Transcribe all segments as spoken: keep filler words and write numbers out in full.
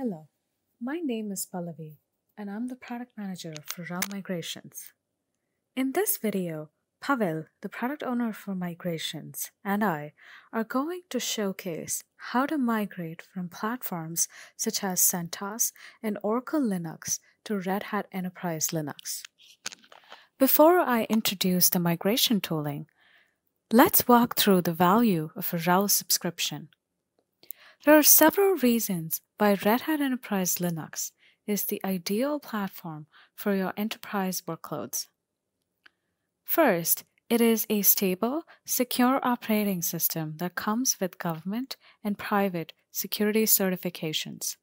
Hello, my name is Pallavi, and I'm the Product Manager for R H E L Migrations. In this video, Pavel, the Product Owner for Migrations, and I are going to showcase how to migrate from platforms such as CentOS and Oracle Linux to Red Hat Enterprise Linux. Before I introduce the migration tooling, let's walk through the value of a R H E L subscription. There are several reasons why Red Hat Enterprise Linux is the ideal platform for your enterprise workloads. First, it is a stable, secure operating system that comes with government and private security certifications.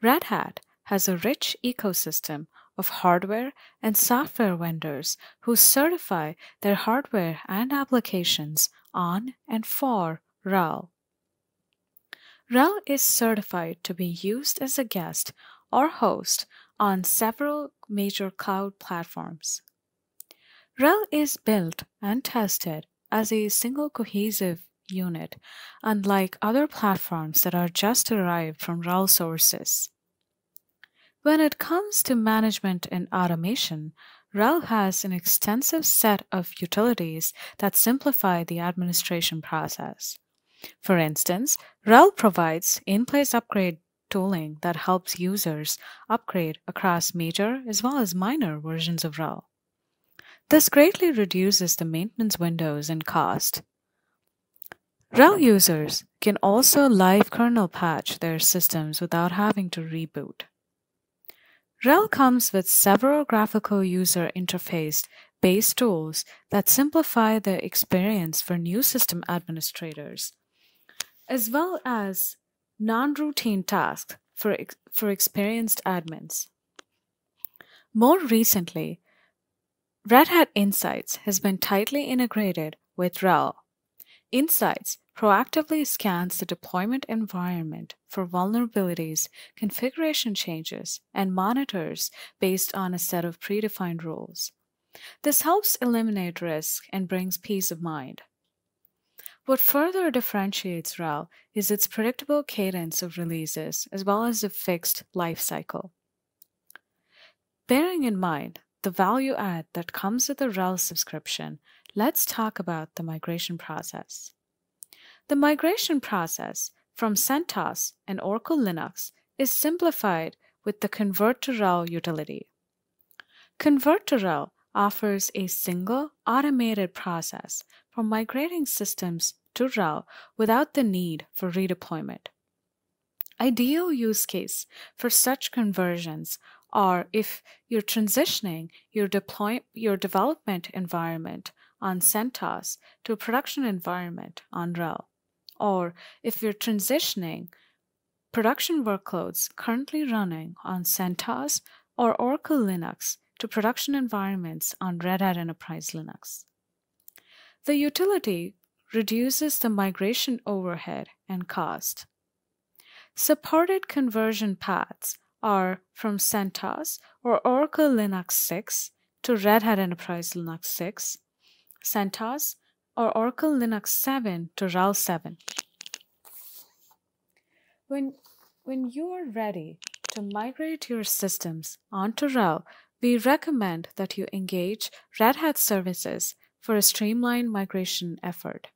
Red Hat has a rich ecosystem of hardware and software vendors who certify their hardware and applications on and for R H E L. R H E L is certified to be used as a guest or host on several major cloud platforms. R H E L is built and tested as a single cohesive unit, unlike other platforms that are just derived from R H E L sources. When it comes to management and automation, R H E L has an extensive set of utilities that simplify the administration process. For instance, R H E L provides in-place upgrade tooling that helps users upgrade across major as well as minor versions of R H E L. This greatly reduces the maintenance windows and cost. R H E L users can also live kernel patch their systems without having to reboot. R H E L comes with several graphical user interface based tools that simplify the experience for new system administrators, as well as non-routine tasks for, ex for experienced admins. More recently, Red Hat Insights has been tightly integrated with R H E L. Insights proactively scans the deployment environment for vulnerabilities, configuration changes, and monitors based on a set of predefined rules. This helps eliminate risk and brings peace of mind. What further differentiates R H E L is its predictable cadence of releases as well as a fixed life cycle. Bearing in mind the value add that comes with the R H E L subscription, let's talk about the migration process. The migration process from CentOS and Oracle Linux is simplified with the Convert to R H E L utility. Convert to R H E L offers a single automated process for migrating systems to R H E L without the need for redeployment. Ideal use case for such conversions are if you're transitioning your, deploy your development environment on CentOS to a production environment on R H E L, or if you're transitioning production workloads currently running on CentOS or Oracle Linux to production environments on Red Hat Enterprise Linux. The utility reduces the migration overhead and cost. Supported conversion paths are from CentOS or Oracle Linux six to Red Hat Enterprise Linux six, CentOS or Oracle Linux seven to R H E L seven. When, when you are ready to migrate your systems onto R H E L, we recommend that you engage Red Hat services for a streamlined migration effort.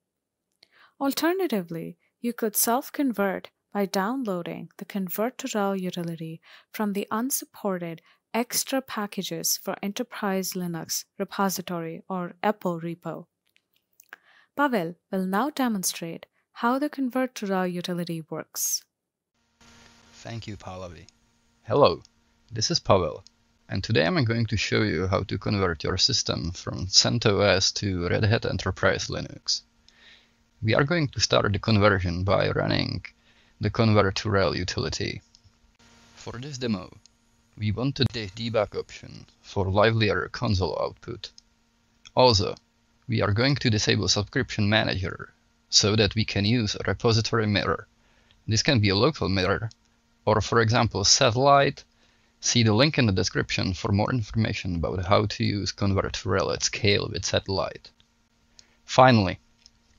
Alternatively, you could self-convert by downloading the Convert to R H E L utility from the unsupported Extra Packages for Enterprise Linux repository or E P E L repo. Pavel will now demonstrate how the Convert to R H E L utility works. Thank you, Pallavi. Hello, this is Pavel, and today I'm going to show you how to convert your system from CentOS to Red Hat Enterprise Linux. We are going to start the conversion by running the Convert to R H E L utility. For this demo, we want to the debug option for livelier console output. Also, we are going to disable Subscription Manager so that we can use a repository mirror. This can be a local mirror or, for example, Satellite. See the link in the description for more information about how to use Convert to R H E L at scale with Satellite. Finally,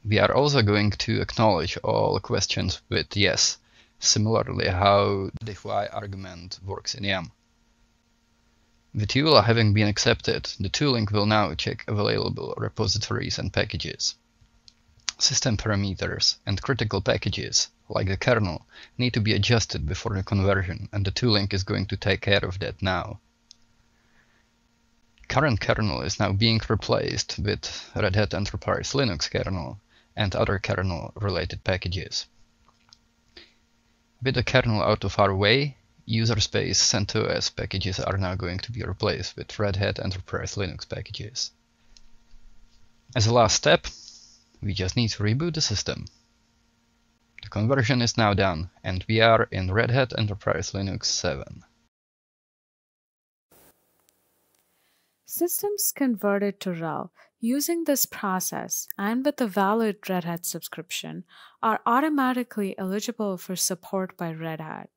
we are also going to acknowledge all questions with yes, similarly how the fly argument works in YAML. With EULA having been accepted, the tooling will now check available repositories and packages. System parameters and critical packages, like the kernel, need to be adjusted before the conversion, and the tooling is going to take care of that now. Current kernel is now being replaced with Red Hat Enterprise Linux kernel and other kernel-related packages. With the kernel out of our way, user space CentOS packages are now going to be replaced with Red Hat Enterprise Linux packages. As a last step, we just need to reboot the system. The conversion is now done, and we are in Red Hat Enterprise Linux seven. Systems converted to RHEL using this process and with a valid Red Hat subscription are automatically eligible for support by Red Hat.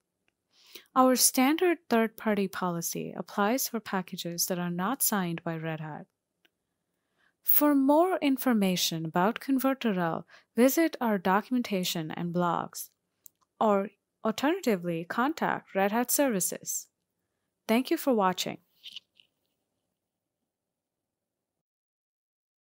Our standard third-party policy applies for packages that are not signed by Red Hat. For more information about Convert to RHEL, visit our documentation and blogs, or alternatively, contact Red Hat Services. Thank you for watching.